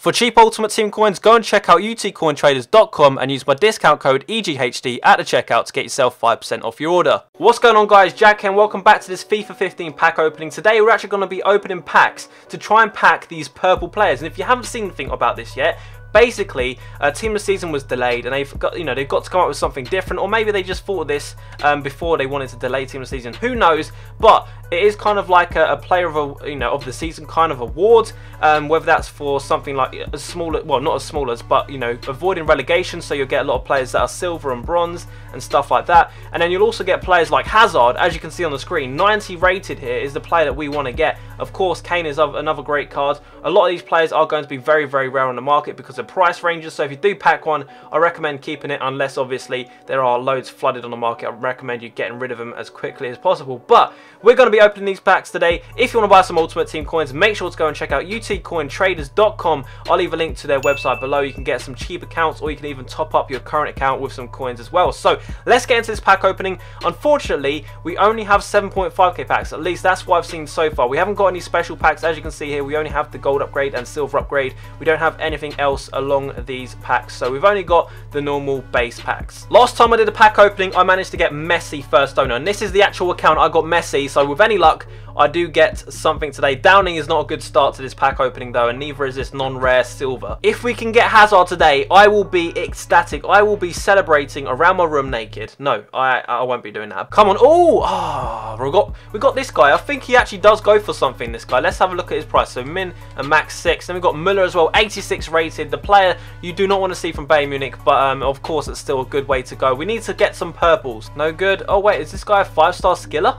For cheap Ultimate Team coins, go and check out utcointraders.com and use my discount code EGHD at the checkout to get yourself 5% off your order. What's going on, guys? Jack here, welcome back to this FIFA 15 pack opening. Today we're actually going to be opening packs to try and pack these purple players. And if you haven't seen anything about this yet, basically, Team of the Season was delayed, and they've got, they've got to come up with something different, or maybe they just thought of this before they wanted to delay Team of the Season. Who knows? But it is kind of like a player of of the season kind of award, whether that's for something like as small, well, not as small as, but avoiding relegation. So you'll get a lot of players that are silver and bronze and stuff like that, and then you'll also get players like Hazard, as you can see on the screen. 90 rated here is the player that we want to get. Of course, Kane is another great card. A lot of these players are going to be very, very rare on the market because the price ranges, so if you do pack one, I recommend keeping it unless obviously there are loads flooded on the market. I recommend you getting rid of them as quickly as possible. But we're going to be opening these packs today. If you want to buy some Ultimate Team coins, make sure to go and check out utcointraders.com. I'll leave a link to their website below. You can get some cheap accounts, or you can even top up your current account with some coins as well. So let's get into this pack opening. Unfortunately, we only have 7.5k packs, at least that's what I've seen so far. We haven't got any special packs. As you can see here, we only have the gold upgrade and silver upgrade. We don't have anything else along these packs, so we've only got the normal base packs. Last time I did a pack opening, I managed to get Messi first owner, and this is the actual account I got Messi, so with any luck I do get something today. Downing is not a good start to this pack opening though, and neither is this non-rare silver. If we can get Hazard today, I will be ecstatic. I will be celebrating around my room naked. No, I won't be doing that. Come on. We got this guy. I think he actually does go for something, this guy. Let's have a look at his price. So min and max 6. Then we've got Müller as well, 86 rated. The player you do not want to see from Bayern Munich, but of course it's still a good way to go. We need to get some purples. No good. Oh wait, is this guy a 5-star skiller?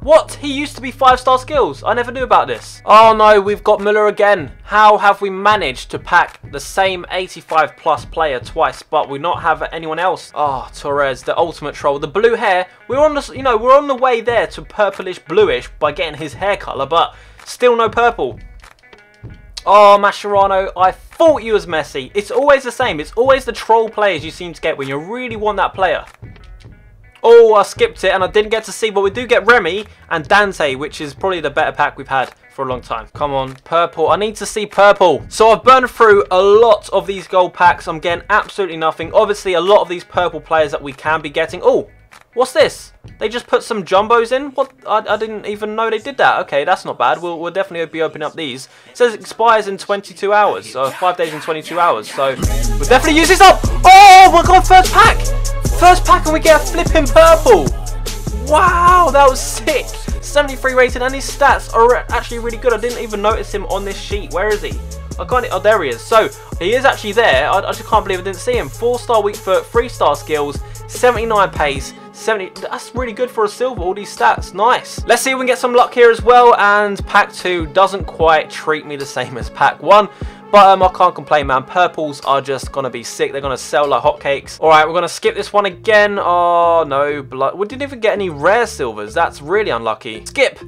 What? He used to be 5-star skills. I never knew about this. Oh no, we've got Müller again. How have we managed to pack the same 85 plus player twice, but we not have anyone else? Oh, Torres, the ultimate troll. The blue hair. We're on the, we're on the way there to purplish bluish by getting his hair color, but still no purple. Oh, Mascherano, I thought you was Messi. It's always the same. It's always the troll players you seem to get when you really want that player. Oh, I skipped it and I didn't get to see, but we do get Remy and Dante, which is probably the better pack we've had for a long time. Come on, purple. I need to see purple. So I've burned through a lot of these gold packs. I'm getting absolutely nothing. Obviously, a lot of these purple players that we can be getting. Oh, what's this? They just put some jumbos in? What? I didn't even know they did that. Okay, that's not bad. We'll definitely be opening up these. It says it expires in 22 hours. So 5 days and 22 hours. So we'll definitely use this up. Oh my god, first pack! First pack and we get a flipping purple. Wow, that was sick. 73 rated, and his stats are actually really good. I didn't even notice him on this sheet. Where is he? I can't. Oh, there he is. So he is actually there. I just can't believe I didn't see him. 4-star weak foot, 3-star skills, 79 pace, 70. That's really good for a silver. All these stats, nice. Let's see if we can get some luck here as well. And pack 2 doesn't quite treat me the same as pack 1. But I can't complain, man. Purples are just going to be sick. They're going to sell like hotcakes. All right, we're going to skip this one again. Oh, no. Blood. We didn't even get any rare silvers. That's really unlucky. Skip.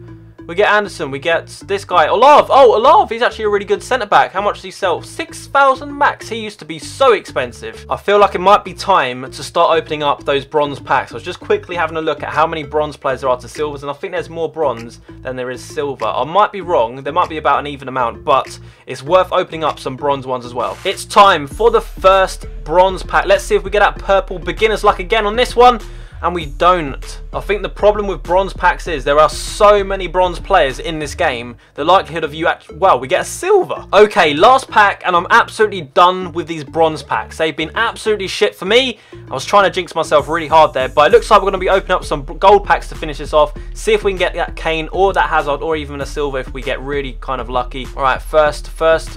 We get Anderson. We get this guy. Olav. Oh, Olav. He's actually a really good centre-back. How much does he sell? 6,000 max. He used to be so expensive. I feel like it might be time to start opening up those bronze packs. I was just quickly having a look at how many bronze players there are to silvers, and I think there's more bronze than there is silver. I might be wrong. There might be about an even amount, but it's worth opening up some bronze ones as well. It's time for the first bronze pack. Let's see if we get that purple beginner's luck again on this one. And we don't. I think the problem with bronze packs is there are so many bronze players in this game, the likelihood of you actually, well, we get a silver. Okay, last pack, and I'm absolutely done with these bronze packs. They've been absolutely shit for me. I was trying to jinx myself really hard there, but it looks like we're going to be opening up some gold packs to finish this off, see if we can get that Kane or that Hazard or even a silver if we get really kind of lucky. All right, first,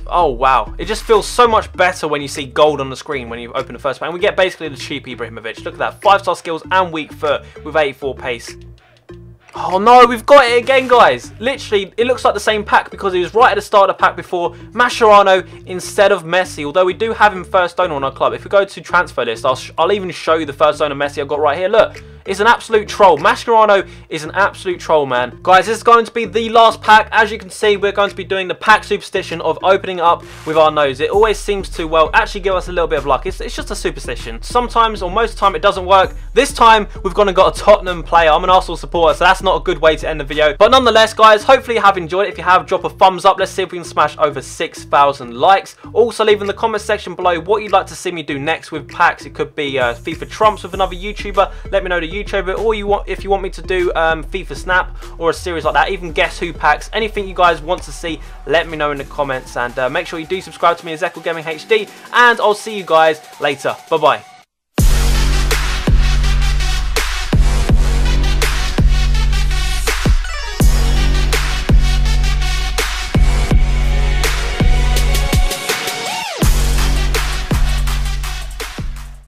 oh wow. It just feels so much better when you see gold on the screen when you open the first pack, and we get basically the cheap Ibrahimovic. Look at that, 5-star skills and weak foot with 84 pace. Oh no, we've got it again, guys. Literally, it looks like the same pack because he was right at the start of the pack before. Mascherano instead of Messi, although we do have him first owner on our club. If we go to transfer list, I'll even show you the first owner Messi I've got right here. Look, is an absolute troll. Mascherano is an absolute troll, man. Guys, this is going to be the last pack. As you can see, we're going to be doing the pack superstition of opening up with our nose. It always seems to, well, actually give us a little bit of luck. It's just a superstition. Sometimes, or most of the time, it doesn't work. This time, we've gone and got a Tottenham player. I'm an Arsenal supporter, so that's not a good way to end the video. But nonetheless, guys, hopefully you have enjoyed it. If you have, drop a thumbs up. Let's see if we can smash over 6,000 likes. Also, leave in the comment section below what you'd like to see me do next with packs. It could be FIFA Trumps with another YouTuber. Let me know the YouTuber, or you want, if you want me to do FIFA Snap or a series like that, even Guess Who packs. Anything you guys want to see, let me know in the comments. And make sure you do subscribe to me, EGHD, and I'll see you guys later. Bye-bye.